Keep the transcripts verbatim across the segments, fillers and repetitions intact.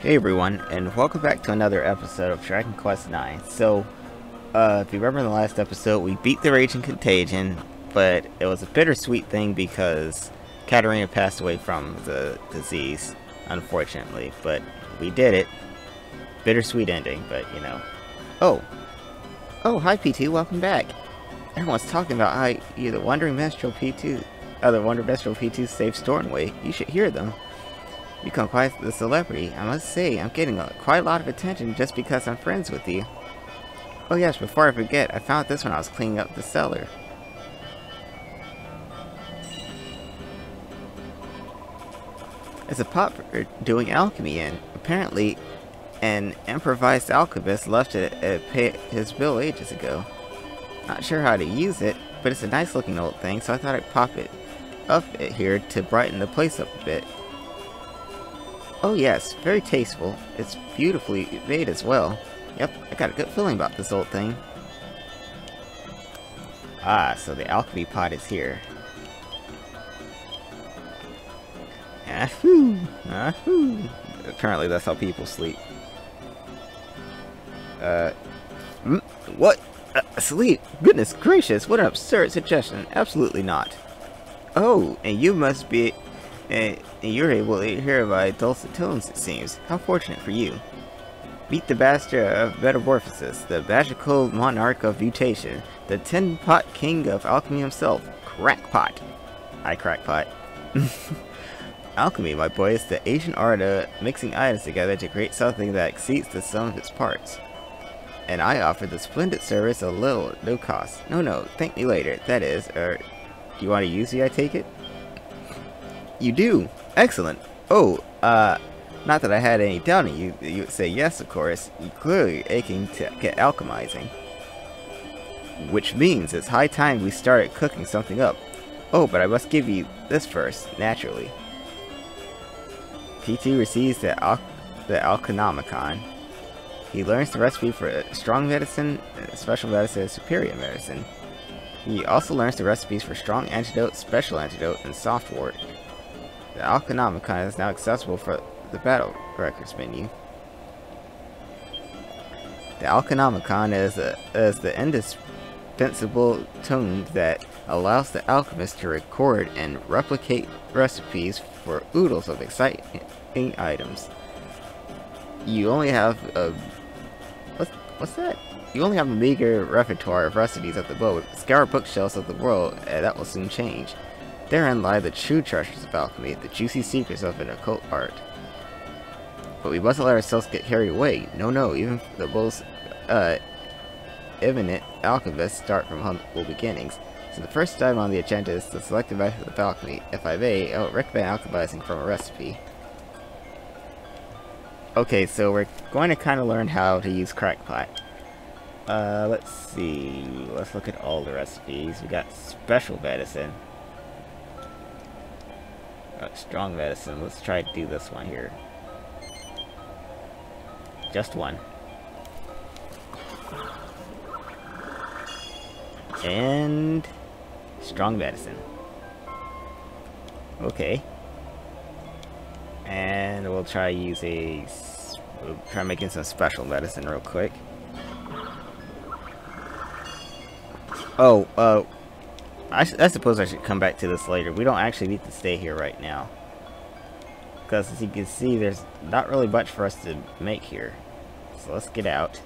Hey everyone, and welcome back to another episode of Dragon Quest nine. So, uh, if you remember in the last episode, we beat the Raging Contagion, but it was a bittersweet thing because Katarina passed away from the disease, unfortunately, but we did it. Bittersweet ending, but you know. Oh! Oh, hi P two, welcome back! Everyone's talking about how you're the Wandering Minstrel P two, oh, the Wandering Minstrel P two saved Stornway. You should hear them. You become quite the celebrity. I must say, I'm getting a, quite a lot of attention just because I'm friends with you. Oh yes, before I forget, I found this when I was cleaning up the cellar. It's a pot for doing alchemy in. Apparently, an improvised alchemist left it at his bill ages ago. Not sure how to use it, but it's a nice looking old thing, so I thought I'd pop it up it here to brighten the place up a bit. Oh yes, very tasteful. It's beautifully made as well. Yep, I got a good feeling about this old thing. Ah, so the alchemy pot is here. Ahoo! Ahoo! Apparently that's how people sleep. Uh, what? Uh, sleep? Goodness gracious, what an absurd suggestion. Absolutely not. Oh, and you must be... And you're able to hear my dulcet tones, it seems. How fortunate for you. Meet the master of metamorphosis, the magical monarch of mutation, the tin-pot king of alchemy himself, Crackpot. I Crackpot. Alchemy, my boy, is the ancient art of mixing items together to create something that exceeds the sum of its parts. And I offer the splendid service a little, no cost. No, no, thank me later. That is, er, you want to use me, I take it? You do! Excellent! Oh, uh, not that I had any doubt in you, you would say yes, of course. You're clearly aching to get alchemizing. Which means it's high time we started cooking something up. Oh, but I must give you this first, naturally. P T receives the, Al the Alcanomicon. He learns the recipe for strong medicine, special medicine, and superior medicine. He also learns the recipes for strong antidote, special antidote, and soft ward. The Alcanomicon is now accessible for the Battle Records menu. The Alcanomicon is, a, is the indispensable tome that allows the alchemist to record and replicate recipes for oodles of exciting items. You only have a... What's, what's that? You only have a meager repertoire of recipes at the moment. Scour bookshelves of the world, and that will soon change. Therein lie the true treasures of alchemy, the juicy secrets of an occult art. But we mustn't let ourselves get carried away. No, no, even the most uh, eminent alchemists start from humble beginnings. So the first item on the agenda is the selected method of alchemy. If I may, I would recommend alchemizing from a recipe. Okay, so we're going to kind of learn how to use Crackpot. Uh, let's see. Let's look at all the recipes. We got special medicine. Uh, strong medicine. Let's try to do this one here. Just one. And... strong medicine. Okay. And we'll try using... We'll try making some special medicine real quick. Oh, uh... I, I suppose I should come back to this later. We don't actually need to stay here right now. Because as you can see, there's not really much for us to make here. So let's get out.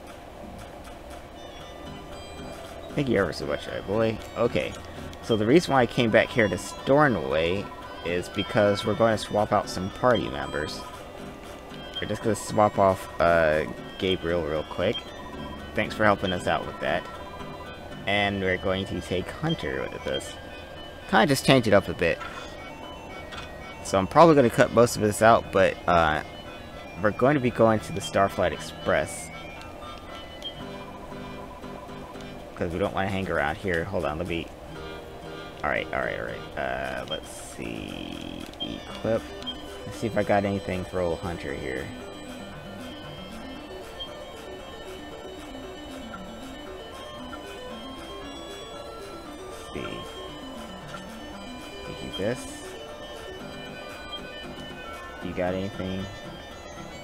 Thank you ever so much, my boy. Okay, so the reason why I came back here to Stornway is because we're going to swap out some party members. We're just going to swap off uh, Gabriel real quick. Thanks for helping us out with that. And we're going to take Hunter with this. Kind of just change it up a bit. So I'm probably going to cut most of this out, but uh, we're going to be going to the Starflight Express. Because we don't want to hang around here. Hold on, let me... Alright, alright, alright. Uh, let's see... Equip. Let's see if I got anything for old Hunter here. This. You got anything?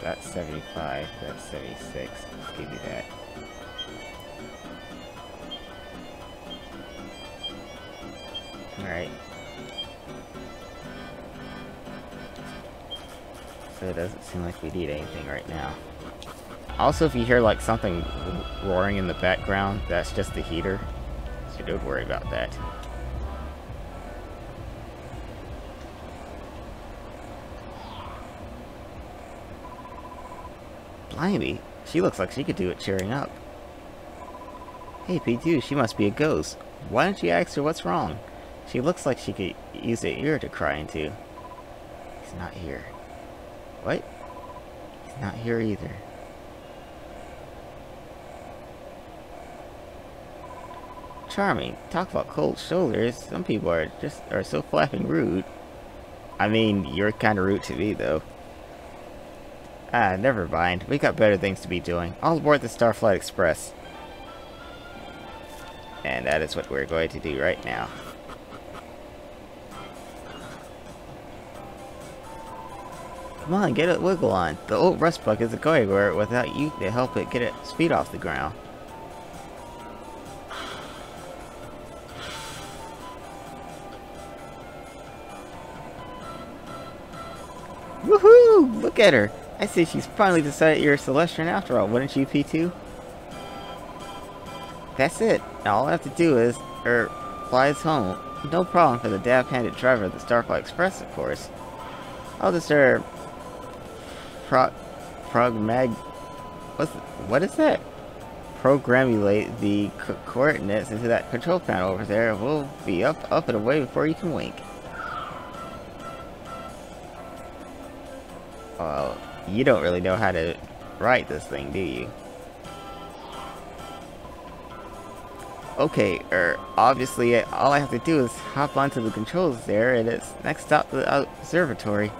That's seventy-five, that's seventy-six, let's give you that. Alright. So it doesn't seem like we need anything right now. Also, if you hear like something roaring in the background, that's just the heater. So don't worry about that. Blimey, she looks like she could do it cheering up. Hey, P two, she must be a ghost. Why don't you ask her what's wrong? She looks like she could use an ear to cry into. He's not here. What? He's not here either. Charming. Talk about cold shoulders. Some people are just are so flapping rude. I mean, you're kind of rude to me, though. Ah, never mind. We got better things to be doing. All aboard the Starflight Express. And that is what we're going to do right now. Come on, get a wiggle on. The old rust bucket isn't going anywhere without you to help it get its feet off the ground. Woohoo! Look at her! I see she's finally decided you're a Celestrian after all, wouldn't you, P two? That's it. Now all I have to do is, er, fly us home. No problem for the dab-handed driver of the Starflight Express, of course. I'll just, er, pro- progmag- what's- what is that? Programulate the co coordinates into that control panel over there. We'll be up, up and away before you can wink. Well, you don't really know how to write this thing, do you? Okay, er, obviously all I have to do is hop onto the controls there, and it's next stop the observatory.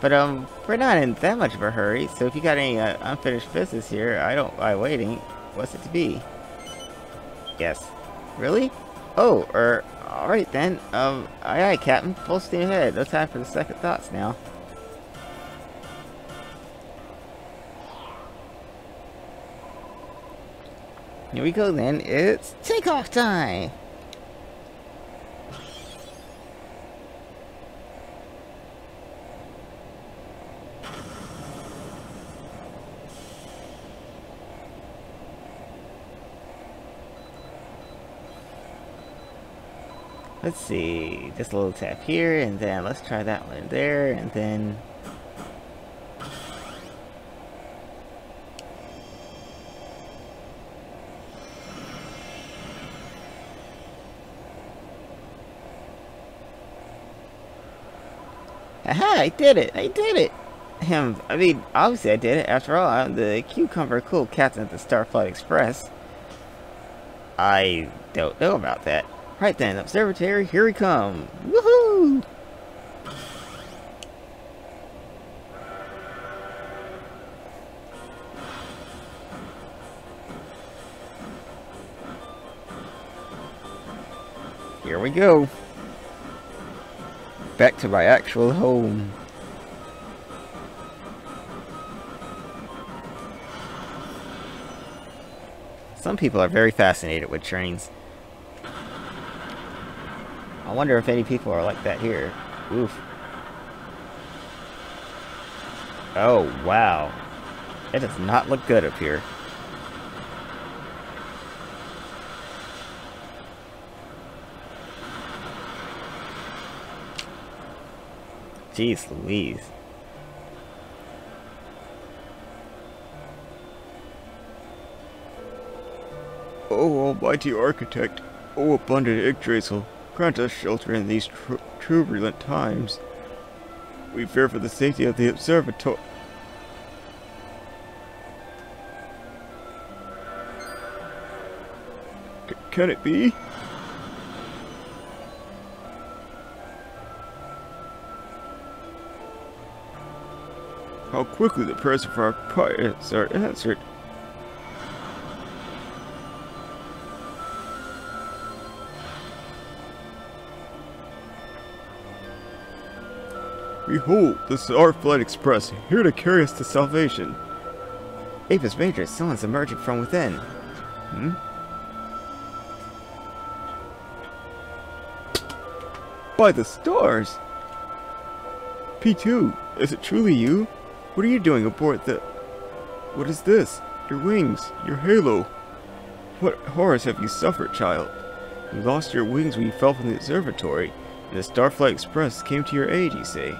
But, um, we're not in that much of a hurry, so if you got any uh, unfinished business here, I don't mind waiting. What's it to be? Yes. Really? Oh, er, alright then. Um, aye aye, Captain. Full steam ahead. No time for the second thoughts now. Here we go then, it's takeoff time! Let's see, just a little tap here, and then let's try that one there, and then... Aha, I did it! I did it! Him, I mean, obviously I did it. After all, I'm the cucumber cool captain at the Starflight Express. I don't know about that. Right then, observatory, here we come! Woohoo! Here we go! Back to my actual home. Some people are very fascinated with trains. I wonder if any people are like that here. Oof. Oh, wow. It does not look good up here. Jeez Louise. Oh, almighty architect, oh, abundant Yggdrasil, grant us shelter in these tr turbulent times. We fear for the safety of the observatory. C can it be? How quickly the prayers of our pious are answered. Behold, the Starflight Express, here to carry us to salvation. Apis Major, someone's emerging from within. Hmm? By the stars! P two, is it truly you? What are you doing aboard the... What is this? Your wings, your halo. What horrors have you suffered, child? You lost your wings when you fell from the observatory, and the Starflight Express came to your aid, you say.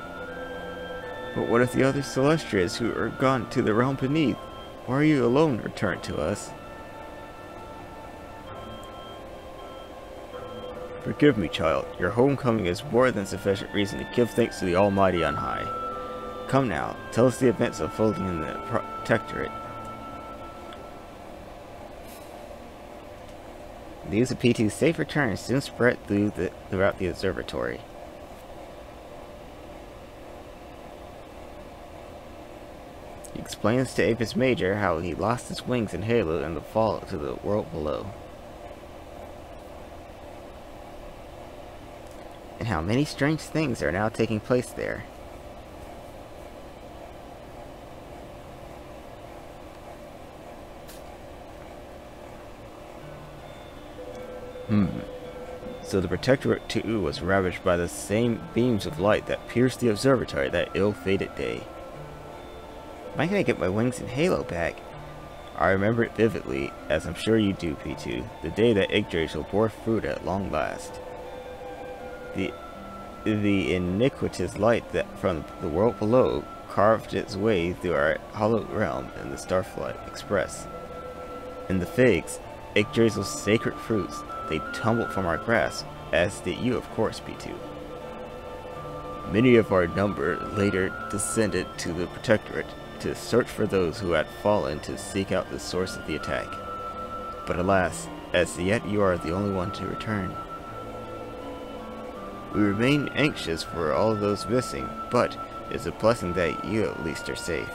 But what of the other Celestrians who are gone to the realm beneath? Why are you alone returned to us? Forgive me, child. Your homecoming is more than sufficient reason to give thanks to the Almighty on high. Come now, tell us the events unfolding in the Protectorate. News of P two's safe return soon spread through the, throughout the observatory. He explains to Apis Major how he lost his wings and halo in the fall to the world below, and how many strange things are now taking place there. Hmm. So the Protectorate too was ravaged by the same beams of light that pierced the observatory that ill-fated day. Am I gonna get my wings and halo back? I remember it vividly, as I'm sure you do, P two, the day that Yggdrasil bore fruit at long last. The, the iniquitous light that from the world below carved its way through our hollow realm in the Starflight Express. In the figs, Yggdrasil's sacred fruits, they tumbled from our grasp, as did you, of course, P two. Many of our number later descended to the Protectorate to search for those who had fallen to seek out the source of the attack. But alas, as yet you are the only one to return. We remain anxious for all those missing, but it's a blessing that you at least are safe.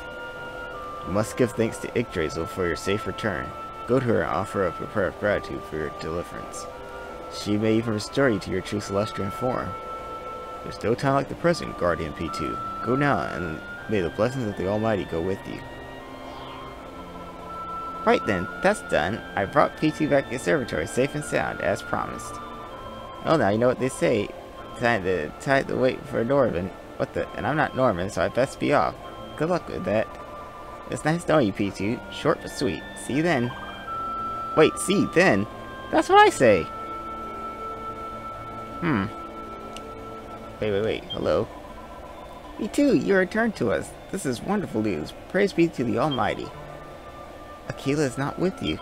You must give thanks to Yggdrasil for your safe return. Go to her and offer up a prayer of gratitude for your deliverance. She may even restore you to your true Celestrian form. There's no time like the present, Guardian P two. Go now, and may the blessings of the Almighty go with you. Right then, that's done. I brought P two back to the observatory safe and sound, as promised. Well now, you know what they say. Time to, time to wait for Norman. What the? And I'm not Norman, so I best be off. Good luck with that. It's nice knowing you, P two. Short but sweet. See you then. Wait, see then? That's what I say! Hmm. Wait, wait, wait. Hello? P two, you returned to us. This is wonderful news. Praise be to the Almighty. Aquila is not with you.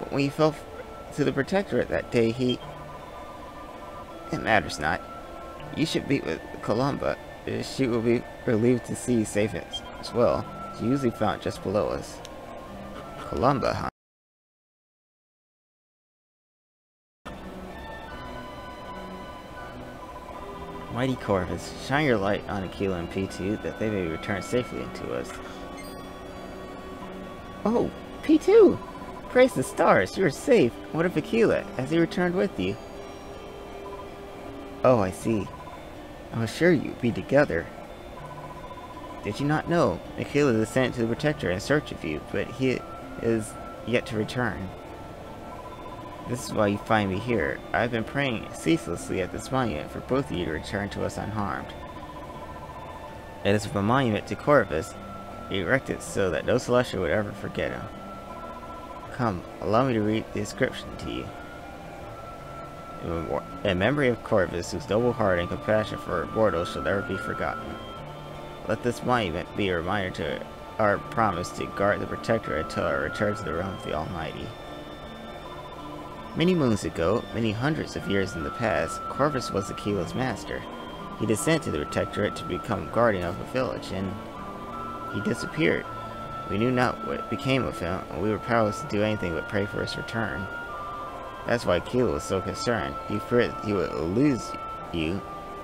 But when you fell to the Protectorate that day, he... It matters not. You should meet with Columba. She will be relieved to see you safe as well. She usually found just below us. Columba, huh? Mighty Corvus, shine your light on Aquila and P two that they may return safely unto us. Oh, P two! Praise the stars, you are safe! What of Aquila? Has he returned with you? Oh, I see. I was sure you'd be together. Did you not know? Aquila is sent to the Protector in search of you, but he is yet to return. This is why you find me here. I've been praying ceaselessly at this monument for both of you to return to us unharmed. It is a monument to Corvus, erected so that no Celestial would ever forget him. Come, allow me to read the inscription to you. In memory of Corvus, whose noble heart and compassion for mortals shall never be forgotten. Let this monument be a reminder to our promise to guard the Protector until our return to the realm of the Almighty. Many moons ago, many hundreds of years in the past, Corvus was Aquila's master. He descended to the Protectorate to become guardian of a village, and he disappeared. We knew not what became of him, and we were powerless to do anything but pray for his return. That's why Aquila was so concerned. He feared he would lose you,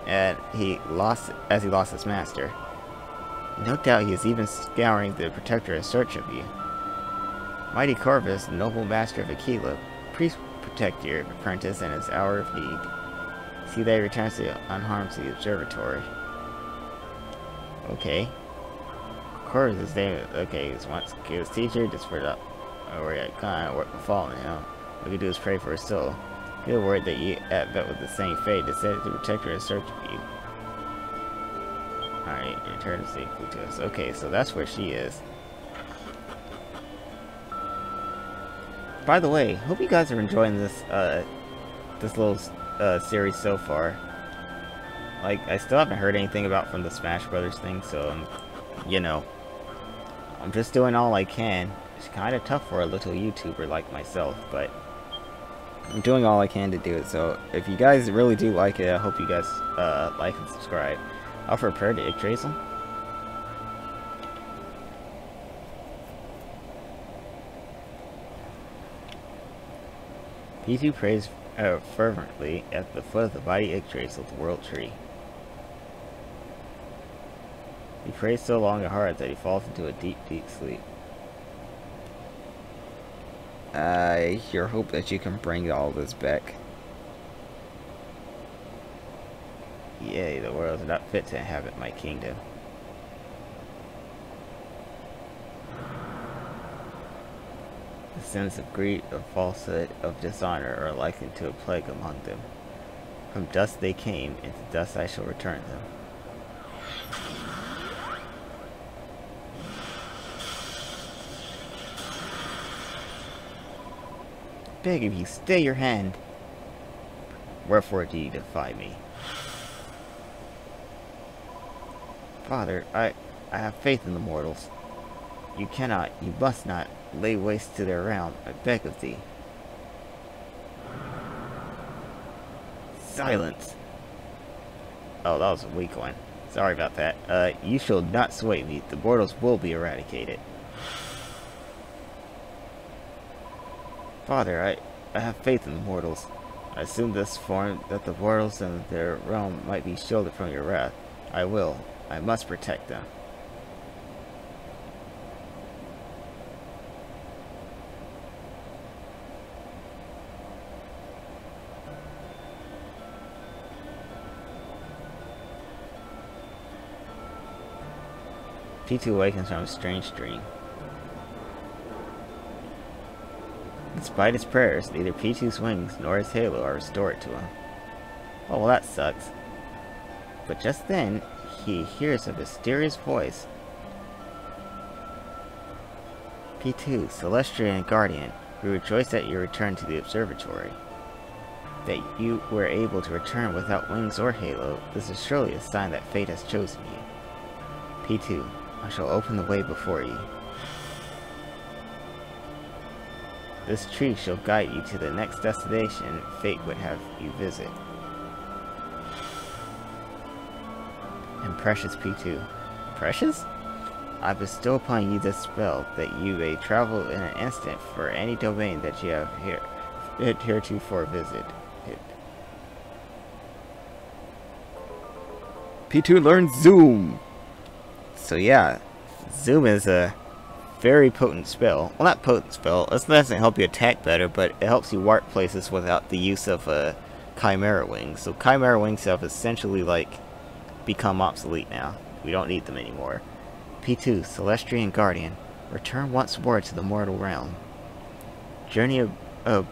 and he lost as he lost his master. No doubt he is even scouring the Protectorate in search of you. Mighty Corvus, noble master of Aquila, priest. Protect your apprentice in his hour of need. See that he returns to unharmed to the observatory. Okay. Corvus is there. Okay, this wants his teacher. Just for the where I can't work falling. You know, what we do is pray for his soul. Good word that you at that with the same fate that said to protect her in search of you. Alright, return safely to us. Okay, so that's where she is. By the way, hope you guys are enjoying this uh this little uh series so far. Like, I still haven't heard anything about from the Smash Brothers thing, so um, you know, I'm just doing all I can. It's kind of tough for a little YouTuber like myself, but I'm doing all I can to do it. So if you guys really do like it, I hope you guys uh like and subscribe. Offer a prayer to Yggdrasil. He too prays uh, fervently at the foot of the mighty Yggdrasil, the world tree. He prays so long and hard that he falls into a deep, deep sleep. I uh, hope that you can bring all this back. Yea, the world is not fit to inhabit my kingdom. The sins of greed, of falsehood, of dishonor are likened to a plague among them. From dust they came, and to dust I shall return them. Beg of you, stay your hand. Wherefore do you defy me? Father, I, I have faith in the mortals. You cannot, you must not, lay waste to their realm. I beg of thee. Silence! Oh, that was a weak one. Sorry about that. Uh, you shall not sway me. The mortals will be eradicated. Father, I, I have faith in the mortals. I assume this form that the mortals and their realm might be shielded from your wrath. I will. I must protect them. P two awakens from a strange dream. Despite his prayers, neither P two's wings nor his halo are restored to him. Oh, well, that sucks. But just then, he hears a mysterious voice. P two, Celestrian and Guardian, we rejoice at your return to the observatory. That you were able to return without wings or halo, this is surely a sign that fate has chosen you. P two, I shall open the way before you. This tree shall guide you to the next destination fate would have you visit. And precious P two. Precious? I bestow upon you this spell that you may travel in an instant for any domain that you have here, heretofore visited. P two learns Zoom! So yeah, Zoom is a very potent spell. Well, not potent spell. It doesn't help you attack better, but it helps you warp places without the use of uh, Chimera Wings. So Chimera Wings have essentially, like, become obsolete now. We don't need them anymore. P two, Celestrian Guardian, return once more to the mortal realm. Journey of, of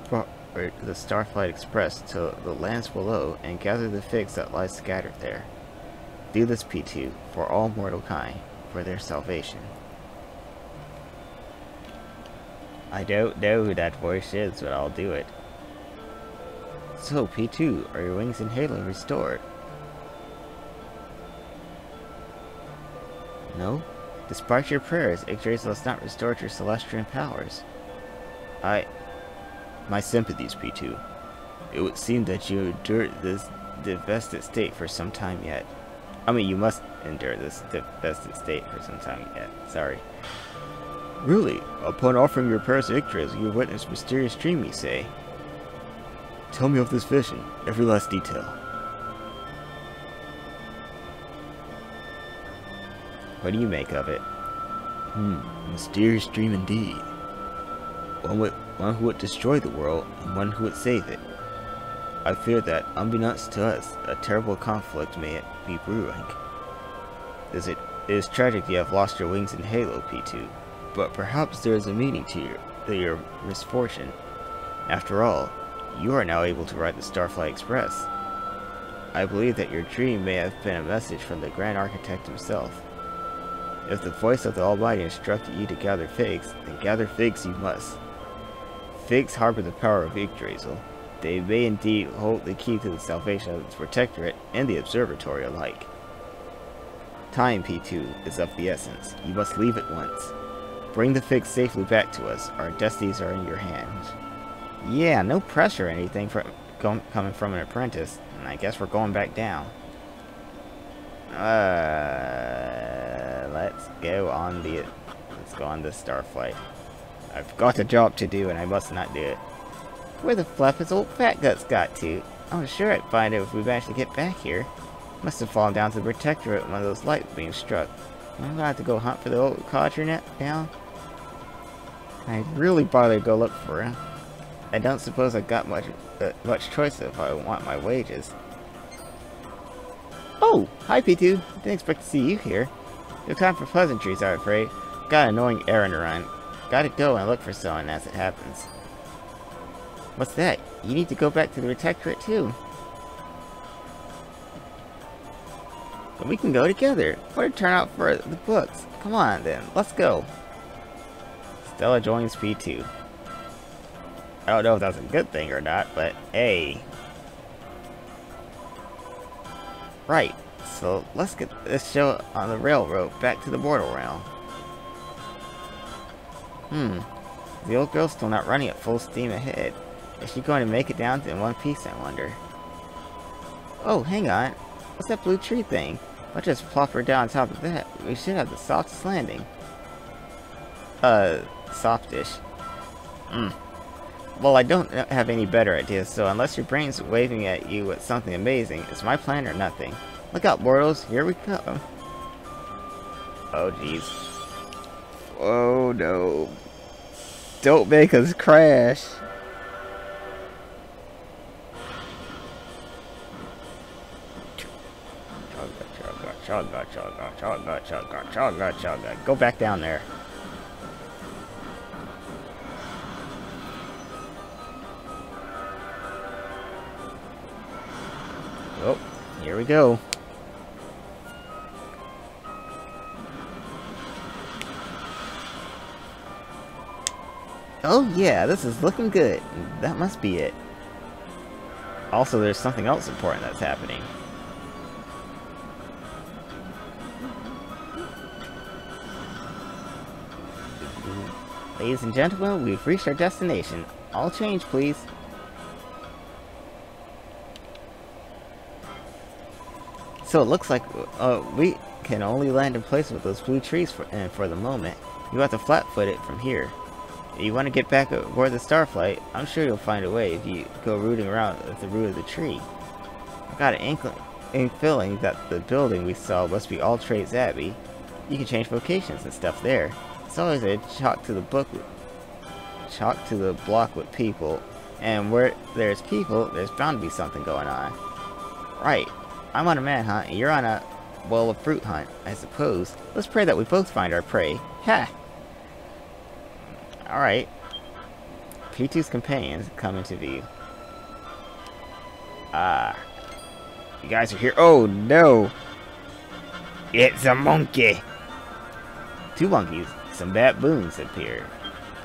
the Starflight Express to the lands below and gather the figs that lie scattered there. Do this, P two, for all mortal kind, for their salvation. I don't know who that voice is, but I'll do it. So, P two, are your wings and halo restored? No? Despite your prayers, Yggdrasil has not restored your Celestrian powers. I... My sympathies, P two. It would seem that you endured this divested state for some time yet. I mean, you must endure this divested state for some time yet. Sorry. Really, upon offering your prayers to Yggdrasil, you witnessed a mysterious dream, you say. Tell me of this vision, every last detail. What do you make of it? Hmm, mysterious dream indeed. One, would, one who would destroy the world, and one who would save it. I fear that, unbeknownst to us, a terrible conflict may be brewing. Is it It is tragic you have lost your wings in Halo, P two, but perhaps there is a meaning to your, to your misfortune. After all, you are now able to ride the Starflight Express. I believe that your dream may have been a message from the Grand Architect himself. If the voice of the Almighty instructed you to gather figs, then gather figs you must. Figs harbor the power of Yggdrasil. They may indeed hold the key to the salvation of its Protectorate and the Observatory alike. Time, P two, is of the essence. You must leave at once. Bring the figs safely back to us. Our destinies are in your hands. Yeah, no pressure or anything for coming from an apprentice. And I guess we're going back down. Uh, let's go on the let's go on the Starflight. I've got a job to do, and I must not do it. Where the fluff has old Fat Guts got to? I'm sure I'd find it if we managed to get back here. Must have fallen down to the Protectorate when one of those lights being struck. I'm gonna have to go hunt for the old codger net now. I'd really bother to go look for him. I don't suppose I've got much uh, much choice if I want my wages. Oh, hi P two. Didn't expect to see you here. No time for pleasantries, I'm afraid. Got an annoying errand to run. Gotta go and look for someone as it happens. What's that? You need to go back to the Protectorate too. But we can go together. What a turnout for the books. Come on then, let's go. Stella joins P two. I don't know if that's a good thing or not, but hey. Right, so let's get this show on the railroad back to the mortal realm. Hmm, the old girl's still not running at full steam ahead. Is she going to make it down in one piece, I wonder? Oh, hang on. What's that blue tree thing? Let's just plop her down on top of that. We should have the softest landing. Uh, softish. Hmm. Well, I don't have any better ideas, so unless your brain's waving at you with something amazing, it's my plan or nothing. Look out, mortals, here we come. Oh, jeez. Oh, no. Don't make us crash. Chugga, chugga, chugga, chugga, chugga, chugga. Go back down there. Oh, here we go. Oh yeah, this is looking good. That must be it. Also, there's something else important that's happening. Ladies and gentlemen, we've reached our destination. All change, please. So it looks like uh, we can only land in place with those blue trees for, and for the moment. You have to flat-foot it from here. If you want to get back aboard the Starflight, I'm sure you'll find a way if you go rooting around at the root of the tree. I got an inkling feeling that the building we saw must be Alltrades Abbey. You can change vocations and stuff there. It's always a chalk to the book, chalk to the block with people, and where there's people, there's bound to be something going on. Right. I'm on a manhunt, and you're on a, well, a fruit hunt, I suppose. Let's pray that we both find our prey. Ha! Alright. P two's companions come into view. Ah. You guys are here. Oh, no! It's a monkey! Two monkeys. Some baboons appear.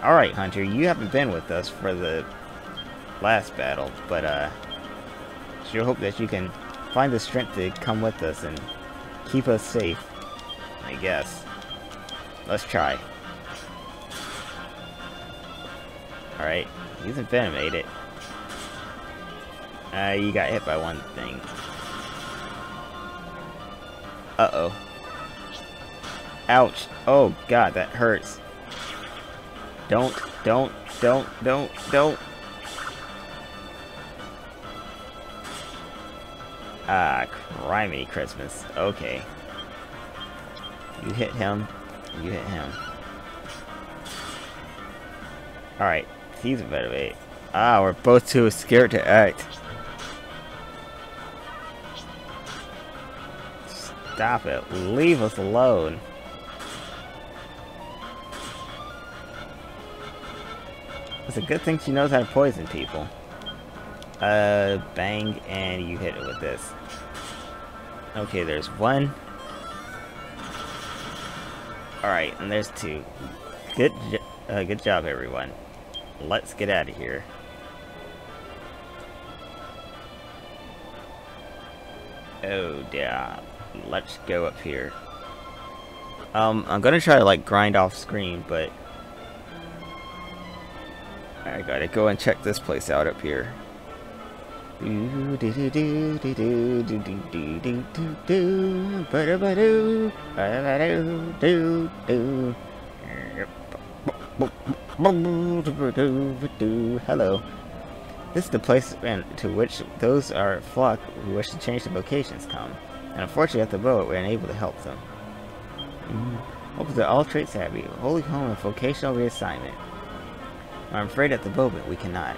Alright, Hunter, you haven't been with us for the last battle, but, uh, sure hope that you can find the strength to come with us and keep us safe, I guess. Let's try. Alright, he's envenomated. Uh, you got hit by one thing. Uh-oh. Ouch. Oh, God, that hurts. Don't, don't, don't, don't, don't. Ah, crimey Christmas. Okay. You hit him. You hit him. Alright. He's a better bait. Ah, we're both too scared to act. Stop it. Leave us alone. It's a good thing she knows how to poison people. Uh, bang, and you hit it with this. Okay, there's one. Alright, and there's two. Good, jo uh, good job, everyone. Let's get out of here. Oh, yeah. Let's go up here. Um, I'm gonna try to, like, grind off screen, but... I gotta go and check this place out up here. Hello. This is the place to which those our flock who wish to change their vocations come. And unfortunately at the boat, we're unable to help them. Welcome to Alltrades Abbey, holy home of vocational reassignment. I'm afraid at the moment we cannot.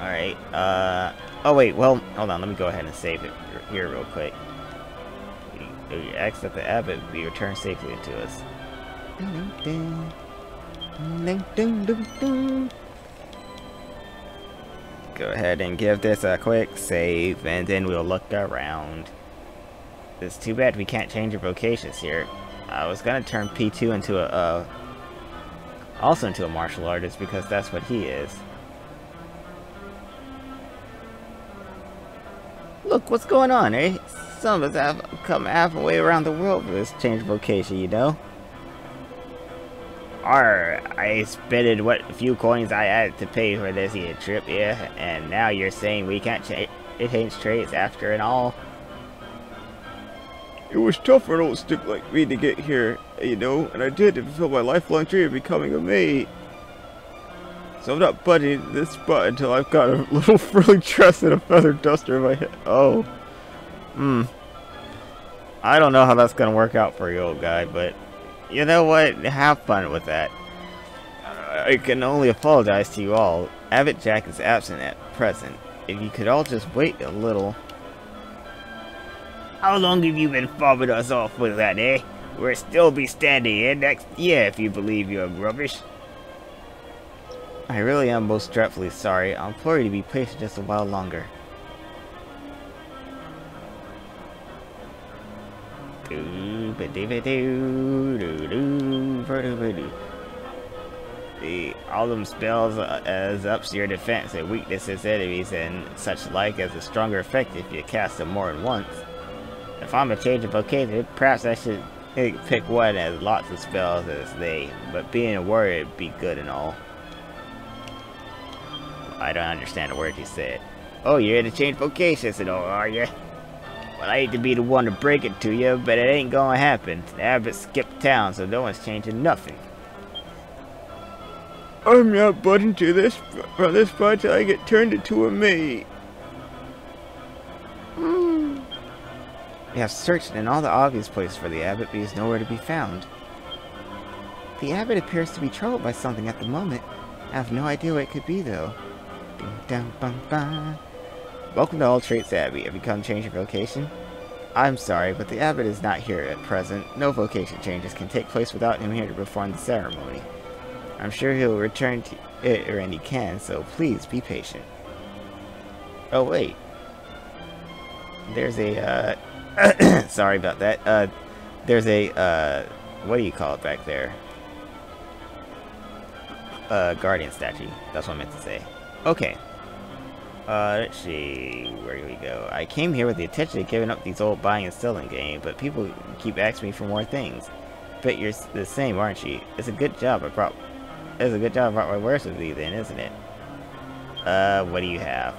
Alright, uh... oh wait, well, hold on, let me go ahead and save it here real quick. Your axe at the abbot will be returned safely to us. Go ahead and give this a quick save, and then we'll look around. It's too bad we can't change our vocations here. I was gonna turn P two into a, uh... also into a martial artist, because that's what he is. Look, what's going on, eh? Some of us have come halfway around the world for this change of vocation, you know? Arr, I spent what few coins I had to pay for this here trip, yeah? And now you're saying we can't cha change trades after and all? It was tough for an old stick like me to get here, you know, and I did to fulfill my lifelong dream of becoming a maid. So I'm not butting this butt until I've got a little frilly dress and a feather duster in my head. Oh. Hmm. I don't know how that's gonna work out for you, old guy, but you know what? Have fun with that. I can only apologize to you all. Abbot Jack is absent at present. If you could all just wait a little. How long have you been fobbing us off with that, eh? We'll still be standing here next year if you believe you're rubbish. I really am most dreadfully sorry. I implore you to be patient just a while longer. The all them spells uh, as ups to your defense and weaknesses, enemies, and such like as a stronger effect if you cast them more than once. If I'm a change of vocation, perhaps I should pick one that has lots of spells as they, but being a warrior would be good and all. I don't understand a word you said. Oh, you're here to change vocations and all, are you? Well, I hate to be the one to break it to you, but it ain't gonna happen. The abbot skipped town, so no one's changing nothing. I'm not butting to this from this spot till I get turned into a maid. We have searched in all the obvious places for the abbot, but he is nowhere to be found. The abbot appears to be troubled by something at the moment. I have no idea what it could be, though. Dun, dun, dun. Welcome to Alltrades Abbey. Have you come to change your vocation? I'm sorry, but the abbot is not here at present. No vocation changes can take place without him here to perform the ceremony. I'm sure he'll return to it when he can, so please be patient. Oh, wait. There's a, uh... sorry about that. Uh, there's a, uh, what do you call it back there? Uh, guardian statue. That's what I meant to say. Okay. Uh, let's see. Where do we go? I came here with the intention of giving up these old buying and selling games, but people keep asking me for more things. Bet you're the same, aren't you? It's a good job I brought... It's a good job I brought my wares with you then, isn't it? Uh, what do you have?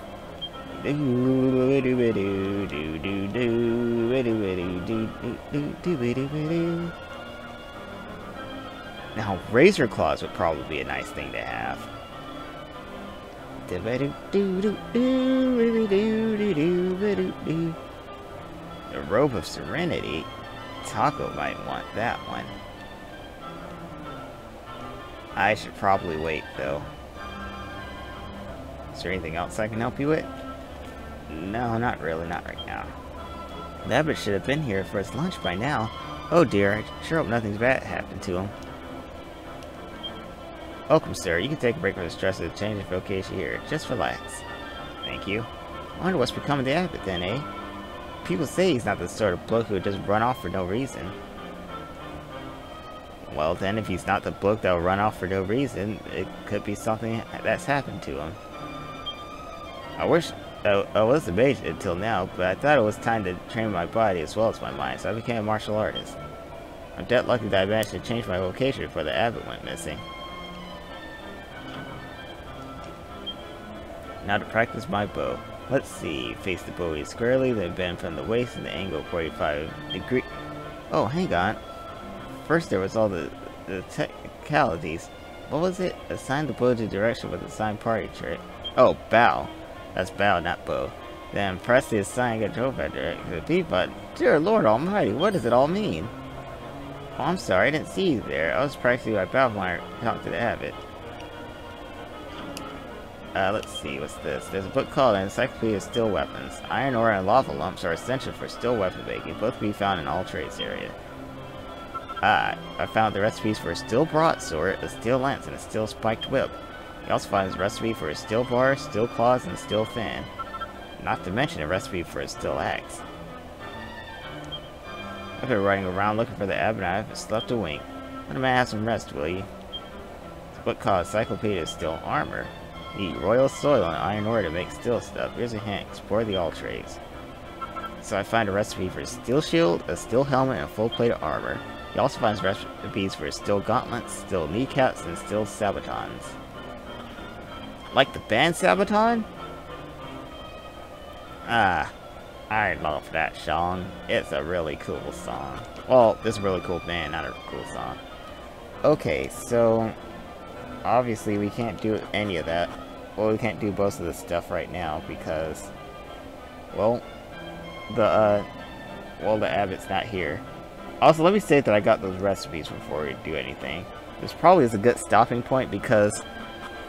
Now, razor claws would probably be a nice thing to have. The robe of serenity? Taco might want that one. I should probably wait, though. Is there anything else I can help you with? No, not really, not right now. The abbot should have been here for his lunch by now. Oh dear, I sure hope nothing bad happened to him. Welcome, sir. You can take a break from the stress of the change of vocation here. Just relax. Thank you. I wonder what's become of the abbot then, eh? People say he's not the sort of bloke who would just run off for no reason. Well then, if he's not the bloke that'll run off for no reason, it could be something that's happened to him. I wish I, I was a mage until now, but I thought it was time to train my body as well as my mind, so I became a martial artist. I'm dead lucky that I managed to change my vocation before the abbot went missing. Now to practice my bow. Let's see, face the bowie squarely, then bend from the waist in the angle of forty-five degrees. Oh, hang on. First there was all the, the technicalities. What was it? Assign the bow to direction with assigned party trick. Oh, bow. That's bow, not bow. Then press the assigned control vector to the B button. Dear Lord Almighty, what does it all mean? Oh, I'm sorry, I didn't see you there. I was practicing my bow when I talked to the abbot. Uh, let's see, what's this? There's a book called An Encyclopedia of Steel Weapons. Iron ore and lava lumps are essential for steel weapon making, both can be found in Alltrades area. Ah, I found the recipes for a steel broadsword, a steel lance, and a steel spiked whip. He also finds a recipe for a steel bar, steel claws, and a steel fan. Not to mention a recipe for a steel axe. I've been running around looking for the abbot, I haven't slept a wink. Let him have some rest, will you? It's a book called Encyclopedia of Steel Armor. Need royal soil and iron ore to make steel stuff. Here's a hint, explore the Alltrades. So I find a recipe for a steel shield, a steel helmet, and a full plate of armor. He also finds recipes for steel gauntlets, steel kneecaps, and steel sabatons. Like the band Sabaton? Ah, I love that song. It's a really cool song. Well, this is a really cool band, not a cool song. Okay, so obviously we can't do any of that. Well, we can't do most of this stuff right now because, well, the uh, well, the abbot's not here. Also, let me say that I got those recipes before we do anything. This probably is a good stopping point because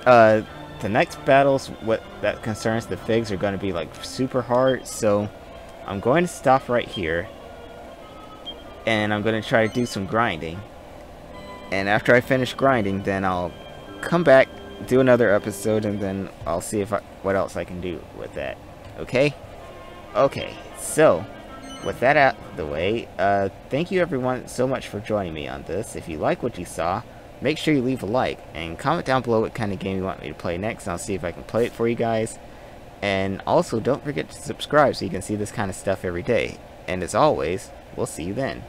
uh, the next battles what that concerns the figs are going to be like super hard. So I'm going to stop right here, and I'm going to try to do some grinding. And after I finish grinding, then I'll come back, do another episode, and then I'll see if I, what else I can do with that. Okay? Okay, so with that out of the way, uh, thank you everyone so much for joining me on this. If you like what you saw, make sure you leave a like, and comment down below what kind of game you want me to play next, and I'll see if I can play it for you guys. And also, don't forget to subscribe so you can see this kind of stuff every day. And as always, we'll see you then.